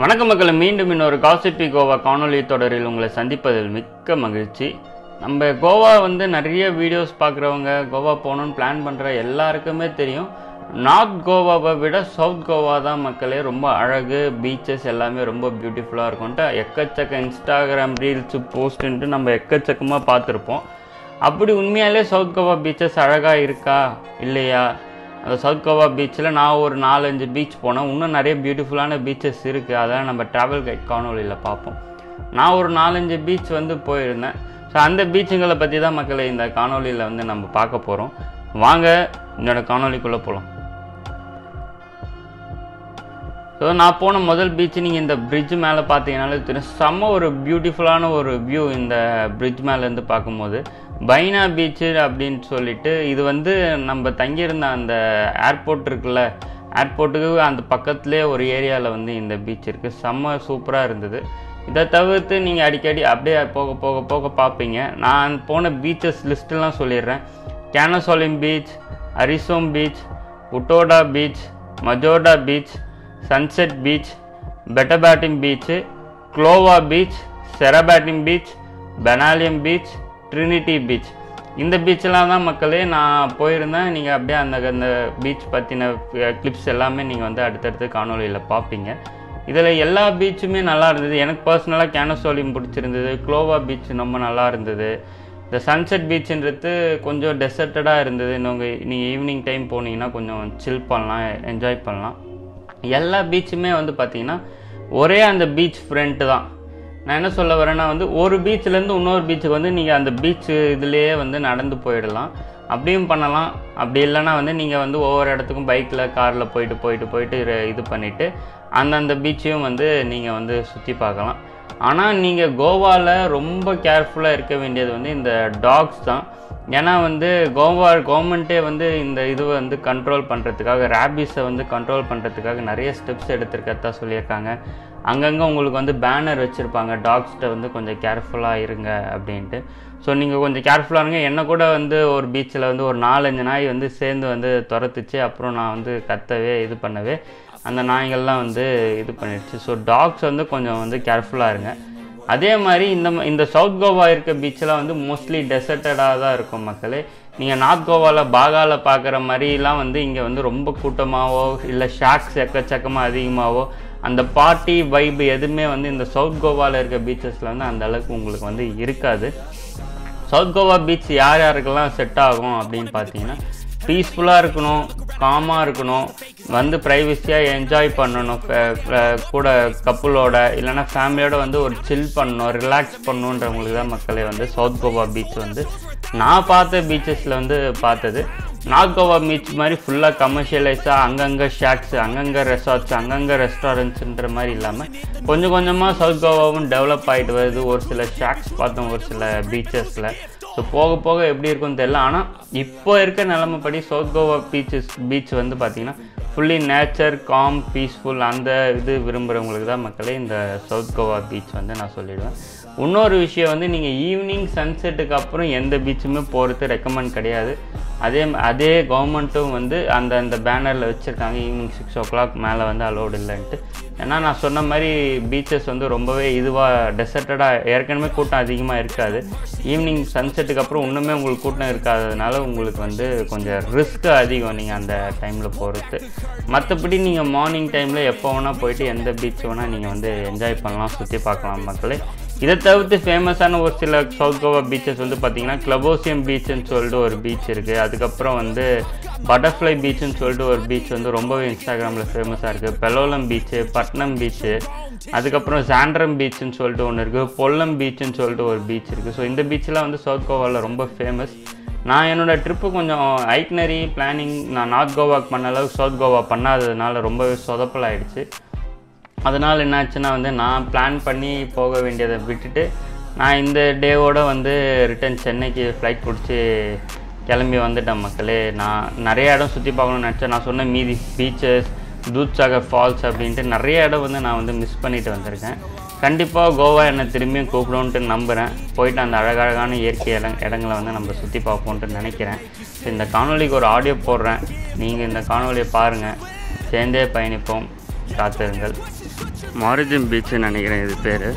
வணக்கம் மக்களே, மீண்டும் இன்னொரு காசிப்பி கோவா காணொலி தொடரில் உங்களை சந்திப்பதில் மிக்க மகிழ்ச்சி. நம்ம கோவா வந்து நிறைய வீடியோஸ் பார்க்குறவங்க, கோவா போகணுன்னு பிளான் பண்ணுற எல்லாருக்குமே தெரியும், நார்த் கோவாவை விட சவுத் கோவா தான் மக்களே ரொம்ப அழகு, பீச்சஸ் எல்லாமே ரொம்ப பியூட்டிஃபுல்லாக இருக்கும்ன்ட்டு எக்கச்சக்க இன்ஸ்டாகிராம் ரீல்ஸு போஸ்ட்டுன்ட்டு நம்ம எக்கச்சக்கமாக பார்த்துருப்போம். அப்படி உண்மையாலே சவுத் கோவா பீச்சஸ் அழகாக இருக்கா இல்லையா? அந்த சவுத் கோவா பீச்சில் நான் ஒரு 4-5 பீச் போனேன். இன்னும் நிறைய பியூட்டிஃபுல்லான பீச்சஸ் இருக்குது, அதெல்லாம் நம்ம ட்ராவல் கைட் காணொலியில் பார்ப்போம். நான் ஒரு 4-5 பீச் வந்து போயிருந்தேன். ஸோ அந்த பீச்சுங்களை பற்றி தான் மக்களை இந்த காணொலியில் வந்து நம்ம பார்க்க போகிறோம். வாங்க என்னோடய காணொலிக்குள்ளே போகலாம். ஸோ நான் போன முதல் பீச், நீங்கள் இந்த பிரிட்ஜ் மேலே பார்த்தீங்கன்னாலே தெரியும், செம்ம ஒரு பியூட்டிஃபுல்லான ஒரு வியூ இந்த பிரிட்ஜ் மேலேருந்து பார்க்கும்போது. பைனா பீச்சு அப்படின்னு சொல்லிட்டு, இது வந்து நம்ம தங்கியிருந்த அந்த ஏர்போர்ட் இருக்குல்ல, ஏர்போர்ட்டுக்கு அந்த பக்கத்துலேயே ஒரு ஏரியாவில் வந்து இந்த பீச் இருக்குது. செம்ம சூப்பராக இருந்தது. இதை தவிர்த்து நீங்கள் அடிக்கடி அப்படியே போக போக போக பார்ப்பீங்க. நான் போன பீச்சஸ் லிஸ்ட்டெல்லாம் சொல்லிடுறேன். கேனசோலிம் பீச், அரிசோம் பீச், உட்டோடா beach, Majorda beach, sunset beach, Betalbatim beach, Colva beach, Sernabatim beach, Benaulim beach, Trinity beach. இந்த பீச்செலாம் தான் மக்களே நான் போயிருந்தேன். நீங்கள் அப்படியே அந்த பீச் பற்றின கிளிப்ஸ் எல்லாமே நீங்கள் வந்து அடுத்தடுத்து காணொலியில் பார்ப்பீங்க. இதில் எல்லா பீச்சுமே நல்லா இருந்தது. எனக்கு பர்சனலாக கேனசோலியும் பிடிச்சிருந்தது, க்ளோவா பீச் ரொம்ப நல்லா இருந்தது. இந்த சன்செட் பீச்சுன்றது கொஞ்சம் டெசர்ட்டடாக இருந்தது. நீங்கள் ஈவினிங் டைம் போனீங்கன்னா கொஞ்சம் சில் பண்ணலாம், என்ஜாய் பண்ணலாம். எல்லா பீச்சுமே வந்து பார்த்திங்கன்னா ஒரே அந்த பீச் ஃப்ரண்ட்டு தான். நான் என்ன சொல்ல வரேன்னா வந்து ஒரு பீச்சிலேருந்து இன்னொரு பீச்சுக்கு வந்து நீங்கள் அந்த பீச்சு இதுலேயே வந்து நடந்து போயிடலாம், அப்படியும் பண்ணலாம். அப்படி இல்லைன்னா வந்து நீங்கள் வந்து ஒவ்வொரு இடத்துக்கும் பைக்கில் காரில் போயிட்டு போயிட்டு போயிட்டு இது பண்ணிவிட்டு அந்தந்த பீச்சையும் வந்து நீங்கள் வந்து சுற்றி பார்க்கலாம். ஆனால் நீங்கள் கோவாவில் ரொம்ப கேர்ஃபுல்லாக இருக்க வேண்டியது வந்து இந்த டாக்ஸ் தான். ஏன்னா வந்து கோவா கவர்மெண்ட்டே வந்து இந்த இதுவை வந்து கண்ட்ரோல் பண்ணுறதுக்காக, ரேபிஸை வந்து கண்ட்ரோல் பண்ணுறதுக்காக நிறைய ஸ்டெப்ஸ் எடுத்திருக்கதா சொல்லியிருக்காங்க. அங்கங்கே உங்களுக்கு வந்து பேனர் வச்சுருப்பாங்க, டாக்ஸ்கிட்ட வந்து கொஞ்சம் கேர்ஃபுல்லாக இருங்க அப்படின்ட்டு. ஸோ நீங்கள் கொஞ்சம் கேர்ஃபுல்லாக இருங்க. என்னை கூட வந்து ஒரு பீச்சில் வந்து ஒரு 4-5 நாய் வந்து சேர்ந்து வந்து துரத்துச்சு. அப்புறம் நான் வந்து கத்தவே இது பண்ணவே அந்த நாய்கள்லாம் வந்து இது பண்ணிடுச்சு. ஸோ டாக்ஸ் வந்து கொஞ்சம் வந்து கேர்ஃபுல்லாக இருங்க. அதே மாதிரி இந்த சவுத் கோவா இருக்க பீச்செலாம் வந்து மோஸ்ட்லி டெசர்ட்டடாக தான் இருக்கும் மக்களே. நீங்கள் நார்த் கோவாவில் பாகாவில் பார்க்குற மாதிரிலாம் வந்து இங்கே வந்து ரொம்ப கூட்டமாகவோ இல்லை ஷாக்ஸ் எக்கச்சக்கமாக அதிகமாகவோ அந்த பார்ட்டி வைப் எதுவுமே வந்து இந்த சவுத் கோவாவில் இருக்க பீச்சஸில் வந்து அந்தளவுக்கு உங்களுக்கு வந்து இருக்காது. சவுத் கோவா பீச் யார் யாருக்கெல்லாம் செட் ஆகும் அப்படின்னு பார்த்தீங்கன்னா, பீஸ்ஃபுல்லாக இருக்கணும், காமாக இருக்கணும், வந்து ப்ரைவசியாக என்ஜாய் பண்ணணும், கூட கப்புளோட இல்லைனா ஃபேமிலியோடு வந்து ஒரு சில் பண்ணணும், ரிலாக்ஸ் பண்ணணுன்றவங்களுக்கு தான் மக்களே வந்து சவுத் கோவா பீச் வந்து நான் பார்த்த பீச்சஸில் வந்து பார்த்தது. நார்த் கோவா பீச் மாதிரி ஃபுல்லாக கமர்ஷியலைஸாக அங்கங்கே ஷாக்ஸு, அங்கங்கே ரெசார்ட்ஸ், அங்கங்கே ரெஸ்டாரண்ட்ஸுன்ற மாதிரி இல்லாமல் கொஞ்சம் கொஞ்சமாக சவுத் கோவாவும் டெவலப் ஆகிட்டு வருது. ஒரு சில ஷாக்ஸ் பார்த்தோம் ஒரு சில பீச்சஸில். ஸோ போக போக எப்படி இருக்குன்னு தெரியல. ஆனால் இப்போ இருக்க நிலமைப்படி சவுத் கோவா பீச் வந்து பார்த்திங்கன்னா ஃபுல்லி நேச்சர், காம், பீஸ்ஃபுல் அந்த இது விரும்புகிறவங்களுக்கு தான் மக்களே இந்த சவுத் கோவா பீச் வந்து நான் சொல்லிடுவேன். இன்னொரு விஷயம் வந்து நீங்கள் ஈவினிங் சன்செட்டுக்கு அப்புறம் எந்த பீச்சுமே போகிறது ரெக்கமெண்ட் கிடையாது. அதே கவர்மெண்ட்டும் வந்து அந்த பேனரில் வச்சுருக்காங்க ஈவினிங் 6 o'clock மேலே வந்து அலோடு இல்லைன்ட்டு. ஏன்னா நான் சொன்ன மாதிரி பீச்சஸ் வந்து ரொம்பவே இதுவாக டெசர்ட்டடாக ஏற்கனவே கூட்டம் அதிகமாக இருக்காது. ஈவினிங் சன்செட்டுக்கு அப்புறம் இன்னுமே உங்களுக்கு கூட்டம் இருக்காததுனால உங்களுக்கு வந்து கொஞ்சம் ரிஸ்க்கு அதிகம் நீங்கள் அந்த டைமில் போகிறது. மற்றபடி நீங்கள் மார்னிங் டைமில் எப்போ வேணால் போயிட்டு எந்த பீச் வேணால் நீங்கள் வந்து என்ஜாய் பண்ணலாம், சுற்றி பார்க்கலாம் மக்களே. இதை தவிர்த்து ஃபேமஸான ஒரு சில சவுத் கோவா பீச்சஸ் வந்து பார்த்திங்கன்னா க்ளபோசியம் பீச்சுன்னு சொல்லிட்டு ஒரு பீச் இருக்குது. அதுக்கப்புறம் வந்து பட்டர்ஃப்ளை பீச்சுன்னு சொல்லிட்டு ஒரு பீச் வந்து ரொம்பவே இன்ஸ்டாகிராமில் ஃபேமஸாக இருக்குது. பெலோலம் பீச்சு, பட்னம் பீச்சு, அதுக்கப்புறம் சாண்ட்ரம் பீச்சுன்னு சொல்லிட்டு ஒன்று இருக்குது, பொல்லம் பீச்சுன்னு சொல்லிட்டு ஒரு பீச் இருக்குது. ஸோ இந்த பீச்செலாம் வந்து சவுத் கோவாவில் ரொம்ப ஃபேமஸ். நான் என்னோடய ட்ரிப்பு கொஞ்சம் ஐட்னரி பிளானிங் நான் நார்த் கோவாவுக்கு பண்ண அளவுக்கு சவுத் கோவா பண்ணாததுனால ரொம்பவே சொதப்பலாகிடுச்சு. அதனால் என்னாச்சுன்னா வந்து நான் பிளான் பண்ணி போக வேண்டியதை விட்டுட்டு நான் இந்த டேவோடு வந்து ரிட்டன் சென்னைக்கு ஃப்ளைட் பிடிச்சி கிளம்பி வந்துட்டேன் மக்களே. நான் நிறைய இடம் சுற்றி பார்க்கணும்னு நினச்சேன். நான் சொன்ன மீதி பீச்சஸ், தூத்சாகர் ஃபால்ஸ் அப்படின்ட்டு நிறைய இடம் வந்து நான் வந்து மிஸ் பண்ணிட்டு வந்திருக்கேன். கண்டிப்பாக கோவா என்னை திரும்பியும் கூப்பிடும்ன்ட்டு நம்புகிறேன். போயிட்டு அந்த அழகழகான இயற்கை இடங்களை வந்து நம்ம சுற்றி பார்ப்போன்ட்டு நினைக்கிறேன். இந்த காணொலிக்கு ஒரு ஆடியோ போடுறேன், நீங்கள் இந்த காணொலியை பாருங்கள். சேர்ந்தே பயணிப்போம், காத்திருங்கள். மாரிஜின் பீச்சுன்னு நினைக்கிறேன் இது பேர்.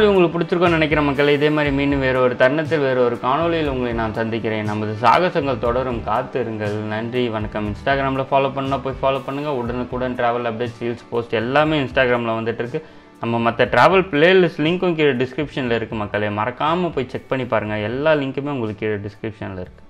காணொளி உங்களுக்கு பிடிச்சிருக்கும்னு நினைக்கிற மக்கள், இதே மாதிரி மீண்டும் வேறு ஒரு தருணத்தில் வேறு ஒரு காணொளியில் உங்களை நான் சந்திக்கிறேன். நமது சாகசங்கள் தொடரும், காத்திருங்கள். நன்றி, வணக்கம். இன்ஸ்டாகிராமில் ஃபாலோ பண்ணால் போய் ஃபாலோ பண்ணுங்கள். உடனுக்குடன் ட்ராவல் அப்டேட்ஸ், ரீல்ஸ், போஸ்ட் எல்லாமே இன்ஸ்டாகிராமில் வந்துட்டுருக்கு. நம்ம மற்ற ட்ராவல் பிளேலிஸ்ட் லிங்க்கும் கீழே டிஸ்கிரிப்ஷனில் இருக்குது மக்களே, மறக்காமல் போய் செக் பண்ணி பாருங்கள். எல்லா லிங்க்குமே உங்களுக்கு கீழே டிஸ்கிரிப்ஷனில் இருக்குது.